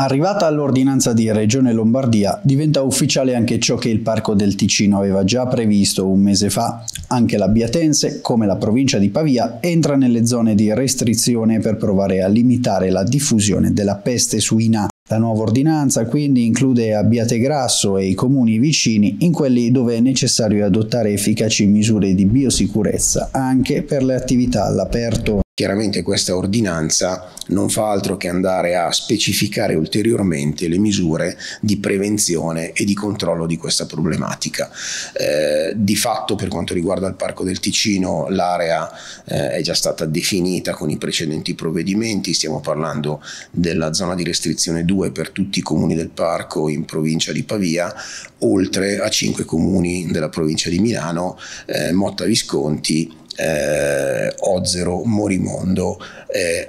Arrivata all'ordinanza di Regione Lombardia, diventa ufficiale anche ciò che il Parco del Ticino aveva già previsto un mese fa. Anche la Biatense, come la provincia di Pavia, entra nelle zone di restrizione per provare a limitare la diffusione della peste suina. La nuova ordinanza quindi include Abbiategrasso e i comuni vicini in quelli dove è necessario adottare efficaci misure di biosicurezza anche per le attività all'aperto. Chiaramente questa ordinanza non fa altro che andare a specificare ulteriormente le misure di prevenzione e di controllo di questa problematica. Di fatto, per quanto riguarda il Parco del Ticino, l'area è già stata definita con i precedenti provvedimenti. Stiamo parlando della zona di restrizione 2 per tutti i comuni del parco in provincia di Pavia, oltre a 5 comuni della provincia di Milano, Motta Visconti, Ozero, Morimondo,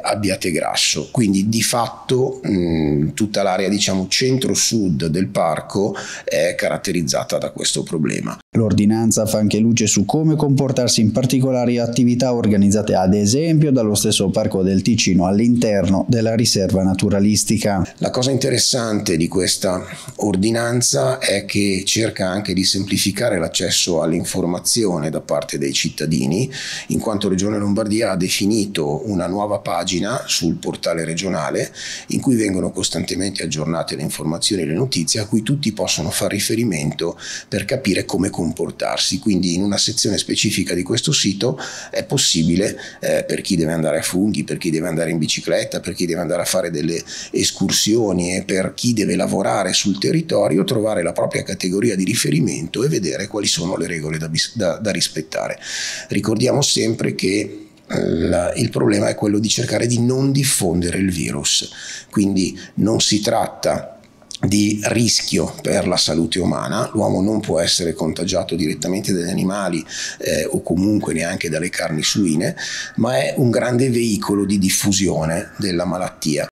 Abbiategrasso. Quindi di fatto tutta l'area, diciamo, centro-sud del parco è caratterizzata da questo problema. L'ordinanza fa anche luce su come comportarsi in particolari attività organizzate ad esempio dallo stesso Parco del Ticino all'interno della riserva naturalistica. La cosa interessante di questa ordinanza è che cerca anche di semplificare l'accesso all'informazione da parte dei cittadini, in quanto Regione Lombardia ha definito una nuova pagina sul portale regionale in cui vengono costantemente aggiornate le informazioni e le notizie a cui tutti possono fare riferimento per capire come comportarsi. Quindi in una sezione specifica di questo sito è possibile, per chi deve andare a funghi, per chi deve andare in bicicletta, per chi deve andare a fare delle escursioni e per chi deve lavorare sul territorio, trovare la propria categoria di riferimento e vedere quali sono le regole da rispettare. Ricordiamo sempre che il problema è quello di cercare di non diffondere il virus, quindi non si tratta di rischio per la salute umana. L'uomo non può essere contagiato direttamente dagli animali o comunque neanche dalle carni suine, ma è un grande veicolo di diffusione della malattia.